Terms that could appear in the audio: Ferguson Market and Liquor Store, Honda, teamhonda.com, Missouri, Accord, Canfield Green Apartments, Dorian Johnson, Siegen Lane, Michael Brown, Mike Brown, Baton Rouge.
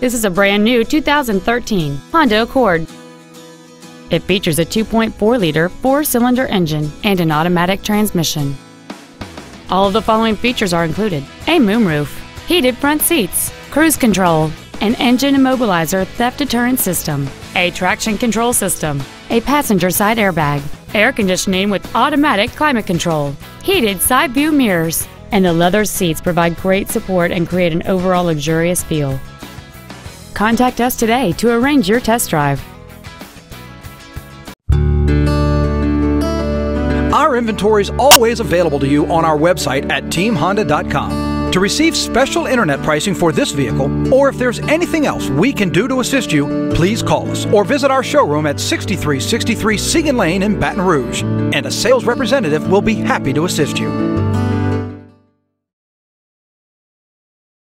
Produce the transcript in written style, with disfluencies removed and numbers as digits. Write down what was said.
This is a brand new 2013 Honda Accord. It features a 2.4-liter four-cylinder engine and an automatic transmission. All of the following features are included: a moonroof, heated front seats, cruise control, an engine immobilizer theft deterrent system, a traction control system, a passenger side airbag, air conditioning with automatic climate control, heated side view mirrors, and the leather seats provide great support and create an overall luxurious feel. Contact us today to arrange your test drive. Our inventory is always available to you on our website at teamhonda.com. To receive special internet pricing for this vehicle, or if there's anything else we can do to assist you, please call us or visit our showroom at 6363 Siegen Lane in Baton Rouge, and a sales representative will be happy to assist you.